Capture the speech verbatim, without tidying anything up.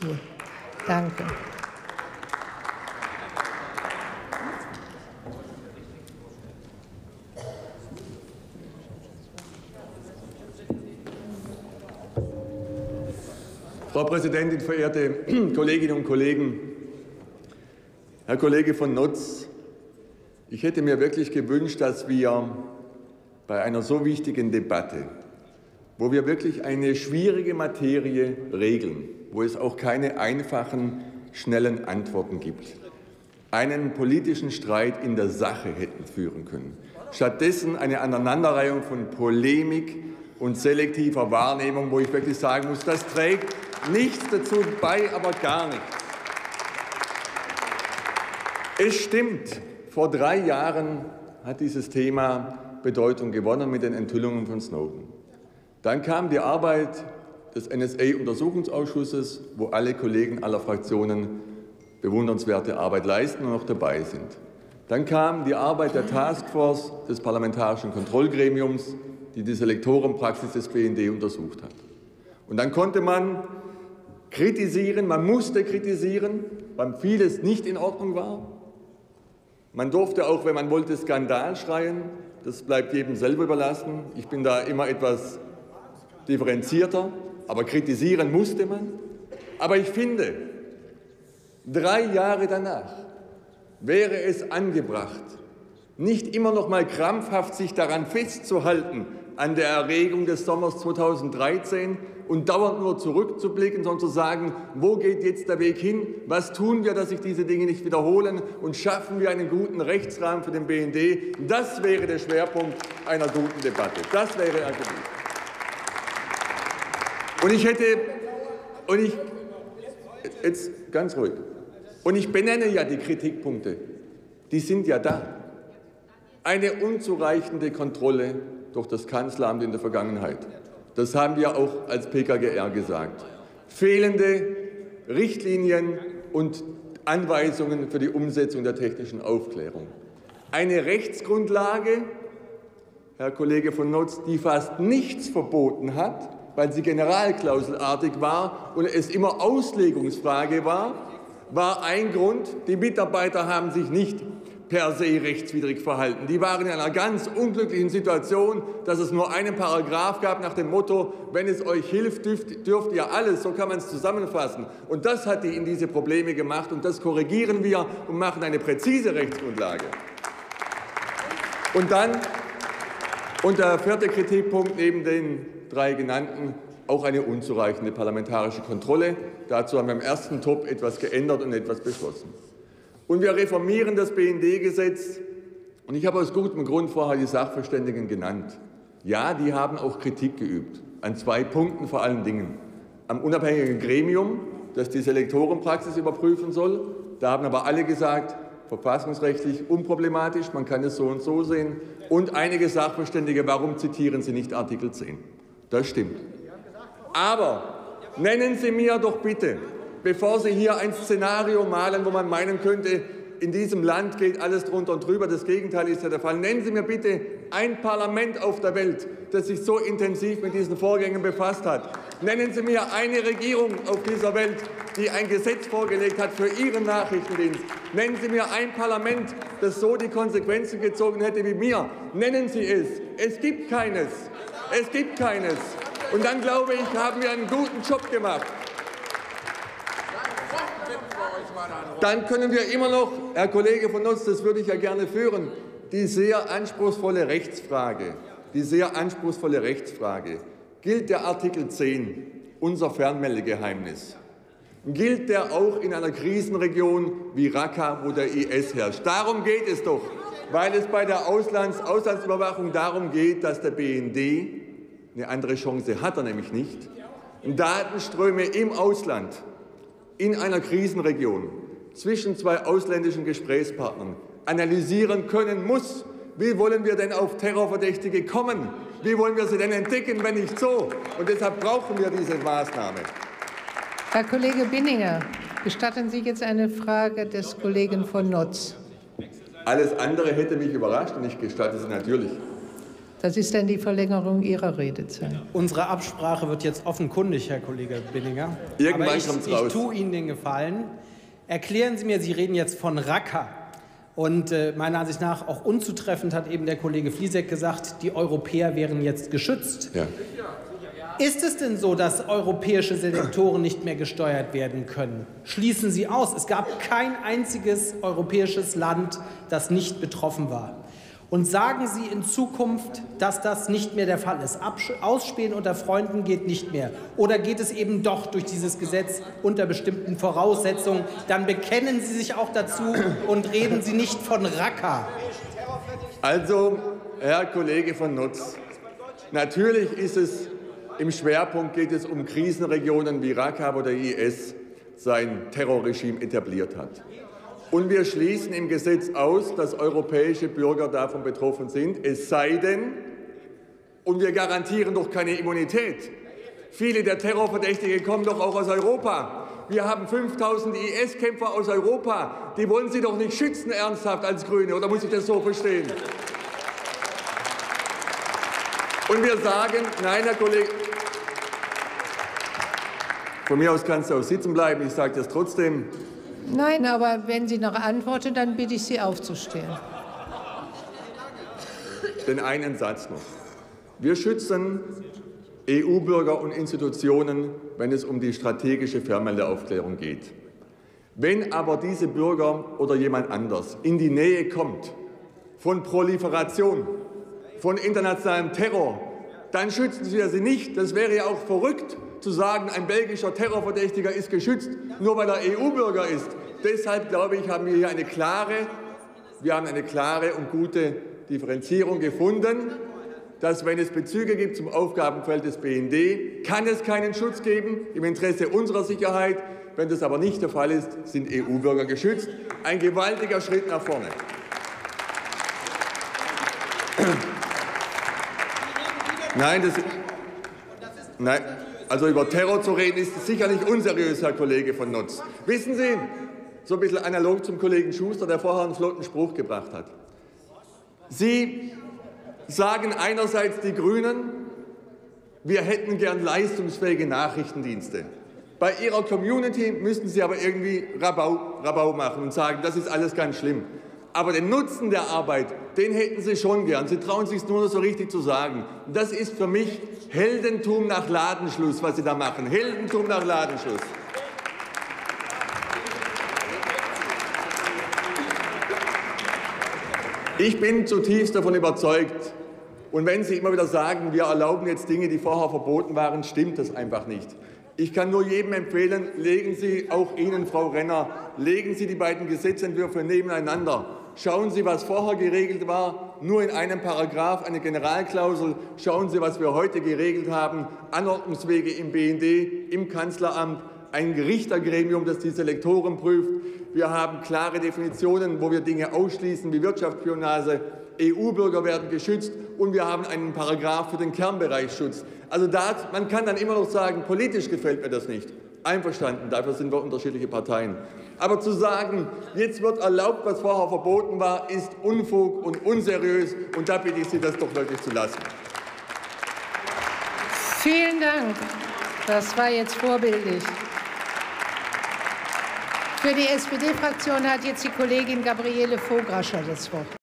Gut, danke. Frau Präsidentin, verehrte Kolleginnen und Kollegen! Herr Kollege von Notz, ich hätte mir wirklich gewünscht, dass wir bei einer so wichtigen Debatte, wo wir wirklich eine schwierige Materie regeln, wo es auch keine einfachen, schnellen Antworten gibt, einen politischen Streit in der Sache hätten führen können. Stattdessen eine Aneinanderreihung von Polemik und selektiver Wahrnehmung, wo ich wirklich sagen muss, das trägt nichts dazu bei, aber gar nichts. Es stimmt, vor drei Jahren hat dieses Thema Bedeutung gewonnen mit den Enthüllungen von Snowden. Dann kam die Arbeit des N S A-Untersuchungsausschusses, wo alle Kollegen aller Fraktionen bewundernswerte Arbeit leisten und noch dabei sind. Dann kam die Arbeit der Taskforce des Parlamentarischen Kontrollgremiums, die die Selektorenpraxis des B N D untersucht hat. Und dann konnte man kritisieren, man musste kritisieren, weil vieles nicht in Ordnung war. Man durfte auch, wenn man wollte, Skandal schreien. Das bleibt jedem selber überlassen. Ich bin da immer etwas differenzierter. Aber kritisieren musste man. Aber ich finde, drei Jahre danach wäre es angebracht, nicht immer noch mal krampfhaft sich daran festzuhalten, an der Erregung des Sommers zweitausenddreizehn und dauernd nur zurückzublicken, sondern zu sagen, wo geht jetzt der Weg hin, was tun wir, dass sich diese Dinge nicht wiederholen und schaffen wir einen guten Rechtsrahmen für den B N D. Das wäre der Schwerpunkt einer guten Debatte. Das wäre er gewesen. Und ich hätte, und ich, jetzt ganz ruhig, und ich benenne ja die Kritikpunkte, die sind ja da. Eine unzureichende Kontrolle durch das Kanzleramt in der Vergangenheit. Das haben wir auch als P K G R gesagt. Fehlende Richtlinien und Anweisungen für die Umsetzung der technischen Aufklärung. Eine Rechtsgrundlage, Herr Kollege von Notz, die fast nichts verboten hat, weil sie generalklauselartig war und es immer Auslegungsfrage war, war ein Grund, die Mitarbeiter haben sich nicht per se rechtswidrig verhalten. Die waren in einer ganz unglücklichen Situation, dass es nur einen Paragraph gab nach dem Motto, wenn es euch hilft, dürft, dürft ihr alles, so kann man es zusammenfassen. Und das hat die in diese Probleme gemacht und das korrigieren wir und machen eine präzise Rechtsgrundlage. Und dann, und der vierte Kritikpunkt neben den drei genannten, auch eine unzureichende parlamentarische Kontrolle. Dazu haben wir im ersten Top etwas geändert und etwas beschlossen. Und wir reformieren das B N D-Gesetz. Und ich habe aus gutem Grund vorher die Sachverständigen genannt. Ja, die haben auch Kritik geübt, an zwei Punkten vor allen Dingen. Am unabhängigen Gremium, das die Selektorenpraxis überprüfen soll. Da haben aber alle gesagt, verfassungsrechtlich unproblematisch, man kann es so und so sehen. Und einige Sachverständige, warum zitieren Sie nicht Artikel zehn? Das stimmt. Aber nennen Sie mir doch bitte, bevor Sie hier ein Szenario malen, wo man meinen könnte, in diesem Land geht alles drunter und drüber, das Gegenteil ist ja der Fall. Nennen Sie mir bitte ein Parlament auf der Welt, das sich so intensiv mit diesen Vorgängen befasst hat. Nennen Sie mir eine Regierung auf dieser Welt, die ein Gesetz vorgelegt hat für Ihren Nachrichtendienst. Nennen Sie mir ein Parlament, das so die Konsequenzen gezogen hätte wie mir. Nennen Sie es. Es gibt keines. Es gibt keines. Und dann, glaube ich, haben wir einen guten Job gemacht. Dann können wir immer noch, Herr Kollege von Notz, das würde ich ja gerne führen, die sehr anspruchsvolle Rechtsfrage, die sehr anspruchsvolle Rechtsfrage, gilt der Artikel zehn, unser Fernmeldegeheimnis, gilt der auch in einer Krisenregion wie Raqqa, wo der I S herrscht? Darum geht es doch, weil es bei der Auslands Auslandsüberwachung darum geht, dass der B N D, eine andere Chance hat er nämlich nicht, Datenströme im Ausland, in einer Krisenregion zwischen zwei ausländischen Gesprächspartnern analysieren können muss. Wie wollen wir denn auf Terrorverdächtige kommen? Wie wollen wir sie denn entdecken, wenn nicht so? Und deshalb brauchen wir diese Maßnahme. Herr Kollege Binninger, gestatten Sie jetzt eine Frage des Kollegen von Notz? Alles andere hätte mich überrascht und ich gestatte sie natürlich. Das ist dann die Verlängerung Ihrer Redezeit. Unsere Absprache wird jetzt offenkundig, Herr Kollege Binninger. Irgendwann kommt es raus. Ich tue Ihnen den Gefallen. Erklären Sie mir, Sie reden jetzt von Raqqa. Und äh, meiner Ansicht nach, auch unzutreffend, hat eben der Kollege Fliesek gesagt, die Europäer wären jetzt geschützt. Ja. Ist es denn so, dass europäische Selektoren nicht mehr gesteuert werden können? Schließen Sie aus. Es gab kein einziges europäisches Land, das nicht betroffen war. Und sagen Sie in Zukunft, dass das nicht mehr der Fall ist. Ausspähen unter Freunden geht nicht mehr. Oder geht es eben doch durch dieses Gesetz unter bestimmten Voraussetzungen? Dann bekennen Sie sich auch dazu und reden Sie nicht von Raqqa. Also, Herr Kollege von Notz, natürlich ist es im Schwerpunkt, geht es um Krisenregionen wie Raqqa, wo der I S sein Terrorregime etabliert hat. Und wir schließen im Gesetz aus, dass europäische Bürger davon betroffen sind, es sei denn, und wir garantieren doch keine Immunität. Viele der Terrorverdächtigen kommen doch auch aus Europa. Wir haben fünftausend I S-Kämpfer aus Europa. Die wollen Sie doch nicht schützen, ernsthaft als Grüne, oder muss ich das so verstehen? Und wir sagen, nein, Herr Kollege, von mir aus kannst du auch sitzen bleiben, ich sage das trotzdem. Nein, aber wenn Sie noch antworten, dann bitte ich Sie aufzustehen. Den einen Satz noch. Wir schützen E U-Bürger und Institutionen, wenn es um die strategische Fernmeldeaufklärung geht. Wenn aber diese Bürger oder jemand anders in die Nähe kommt von Proliferation, von internationalem Terror, dann schützen Sie sie nicht. Das wäre ja auch verrückt, zu sagen, ein belgischer Terrorverdächtiger ist geschützt, nur weil er E U-Bürger ist. Deshalb, glaube ich, haben wir hier eine klare, wir haben eine klare und gute Differenzierung gefunden, dass, wenn es Bezüge gibt zum Aufgabenfeld des B N D, kann es keinen Schutz geben im Interesse unserer Sicherheit. Wenn das aber nicht der Fall ist, sind E U-Bürger geschützt. Ein gewaltiger Schritt nach vorne. Nein, das, nein. Also über Terror zu reden, ist sicher nicht unseriös, Herr Kollege von Notz. Wissen Sie, so ein bisschen analog zum Kollegen Schuster, der vorher einen flotten Spruch gebracht hat. Sie sagen einerseits, die Grünen, wir hätten gern leistungsfähige Nachrichtendienste. Bei Ihrer Community müssen Sie aber irgendwie Rabau, Rabau machen und sagen, das ist alles ganz schlimm. Aber den Nutzen der Arbeit, den hätten Sie schon gern. Sie trauen sich nur noch so richtig zu sagen. Das ist für mich Heldentum nach Ladenschluss, was Sie da machen. Heldentum nach Ladenschluss. Ich bin zutiefst davon überzeugt. Und wenn Sie immer wieder sagen, wir erlauben jetzt Dinge, die vorher verboten waren, stimmt das einfach nicht. Ich kann nur jedem empfehlen, legen Sie, auch Ihnen, Frau Renner, legen Sie die beiden Gesetzentwürfe nebeneinander. Schauen Sie, was vorher geregelt war, nur in einem Paragraph, eine Generalklausel. Schauen Sie, was wir heute geregelt haben, Anordnungswege im B N D, im Kanzleramt, ein Richtergremium, das die Selektoren prüft. Wir haben klare Definitionen, wo wir Dinge ausschließen wie Wirtschaftsspionage. E U-Bürger werden geschützt, und wir haben einen Paragraph für den Kernbereichsschutz. Also da, man kann dann immer noch sagen, politisch gefällt mir das nicht. Einverstanden, dafür sind wir unterschiedliche Parteien. Aber zu sagen, jetzt wird erlaubt, was vorher verboten war, ist Unfug und unseriös. Und da bitte ich Sie, das doch wirklich zu lassen. Vielen Dank. Das war jetzt vorbildlich. Für die S P D-Fraktion hat jetzt die Kollegin Gabriele Vograscher das Wort.